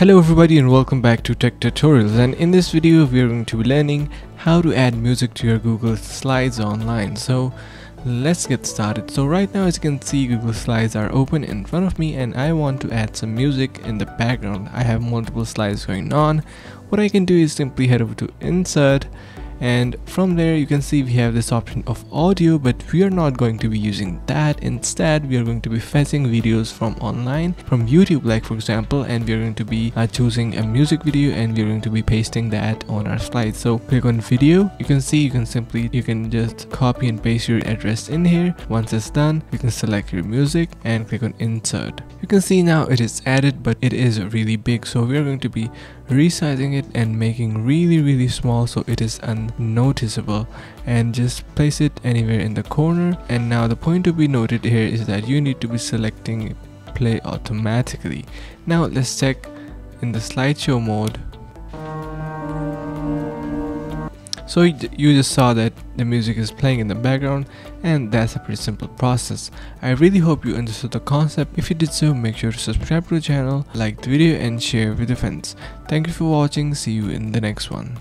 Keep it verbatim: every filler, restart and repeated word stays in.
Hello everybody and welcome back to Tech Tutorials, and in this video we are going to be learning how to add music to your Google Slides online. So let's get started. So right now, as you can see, Google Slides are open in front of me and I want to add some music in the background. I have multiple slides going on. What I can do is simply head over to Insert, and from there you can see we have this option of audio, but we are not going to be using that. Instead, we are going to be fetching videos from online, from YouTube, like for example, and we are going to be uh, choosing a music video and we are going to be pasting that on our slides. So click on video. You can see you can simply you can just copy and paste your address in here. Once it's done, you can select your music and click on Insert. You can see now it is added, but it is really big, so we are going to be resizing it and making really really small so it is unnoticeable, and just place it anywhere in the corner. And now the point to be noted here is that you need to be selecting play automatically. Now let's check in the slideshow mode. So you just saw that the music is playing in the background, and that's a pretty simple process. I really hope you understood the concept. If you did so, make sure to subscribe to the channel, like the video and share with your friends. Thank you for watching. See you in the next one.